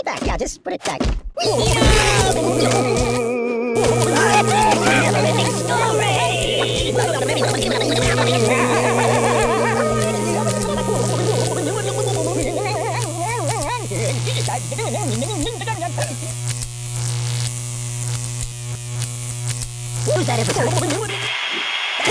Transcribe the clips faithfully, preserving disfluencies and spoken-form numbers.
it back. Yeah, just put it back. What was that episode? That's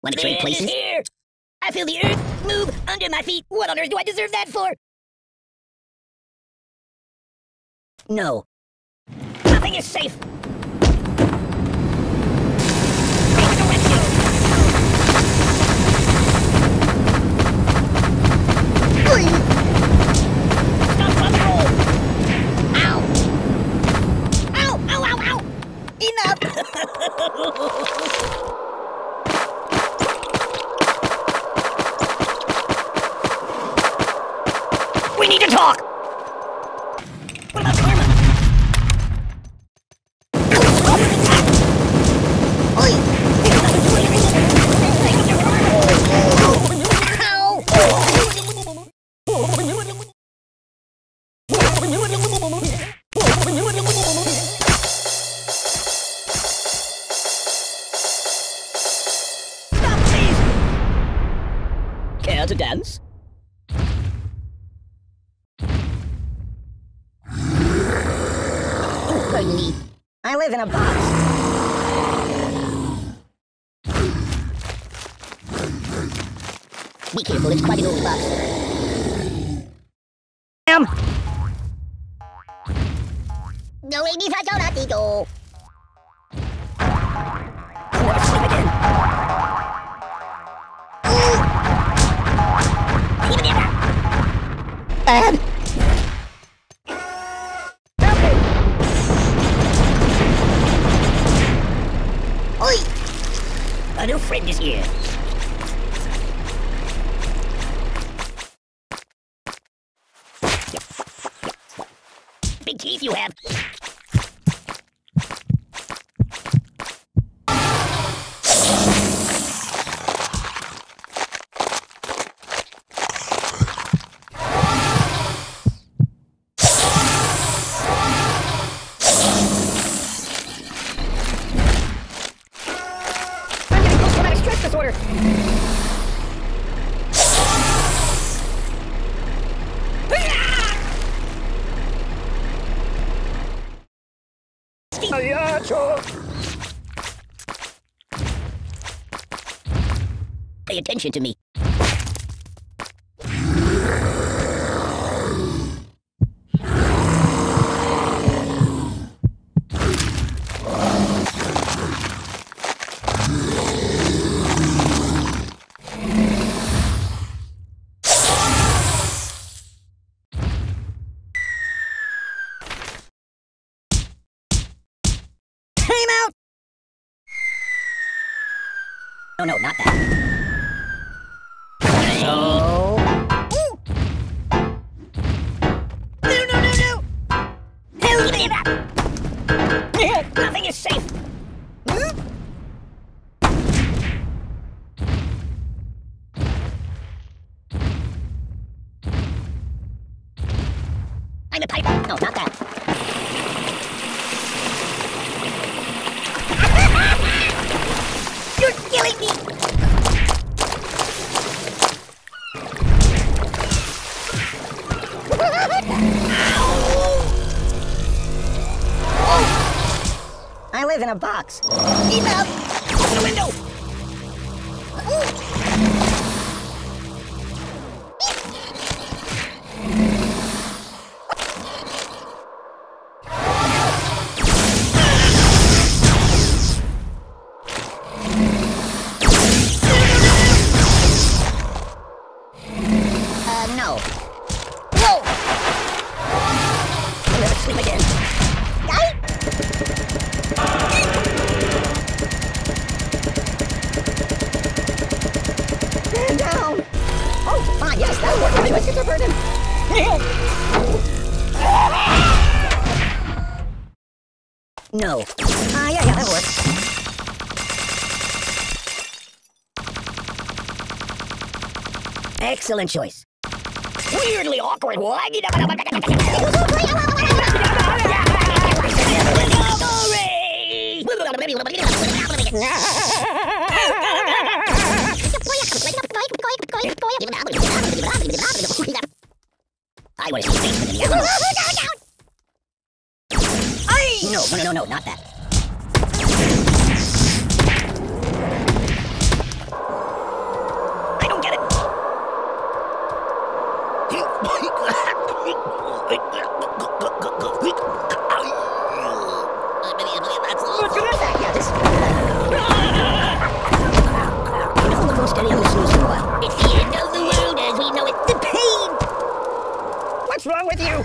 Want to trade places? I feel the earth move under my feet. What on earth do I deserve that for? No. Nothing is safe. We need to talk! What about karma? Stop, please! Care to dance? I live in a box. Be careful, it's quite an old box. Damn! No, we need to go. Bad. A new friend is here. Big teeth you have. Disorder. Pay attention to me. No, no, not that. So... No, no, no, no! Hell, give me that! Nothing is safe! Hmm? I'm a pipe. No, not that. You're killing me! live in a box. Keep out! Open the window! Uh, no. Whoa! I'm gonna sleep again. Stand down! Oh, my, yes, that'll work. Anyway, get your burden. No. Ah, uh, yeah, yeah, that'll work. Excellent choice. Weirdly awkward. Why? I was No, no, no, no, not that. I don't get it. It's the end of the world as we know it. The pain! What's wrong with you?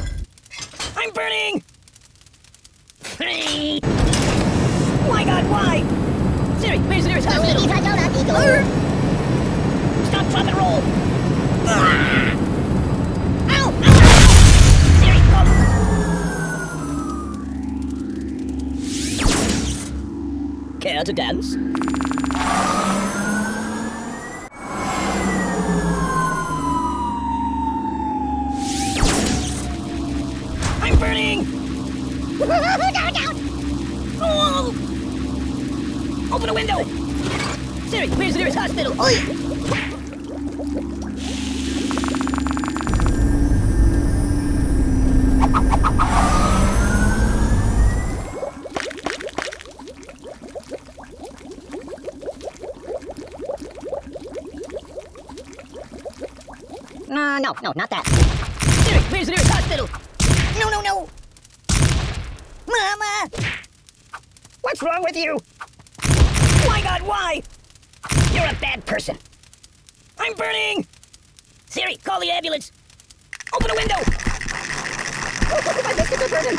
I'm burning! My God, why? Siri, where's the nearest hospital? Stop, drop, and roll! Ah. Care to dance? I'm burning! Down, down! Oh! Open a window! Siri, where's the nearest hospital? Oi! No, no, no, not that. Siri, where's the nearest hospital? No, no, no! Mama! What's wrong with you? My God, why? You're a bad person. I'm burning! Siri, call the ambulance. Open a window! Oh, look at my biscuits are burning!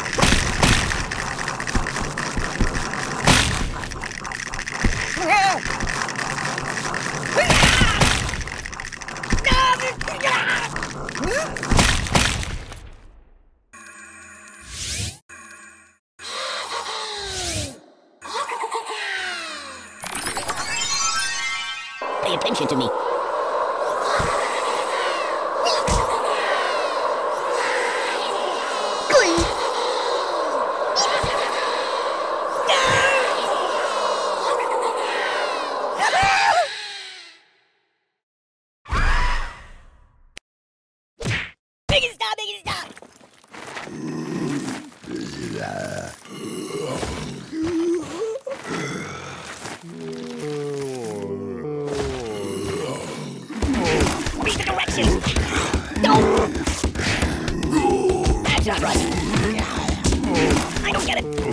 Ah! Pay attention to me. Make it stop, make it stop! Read the directions! No! That's not right! I don't get it!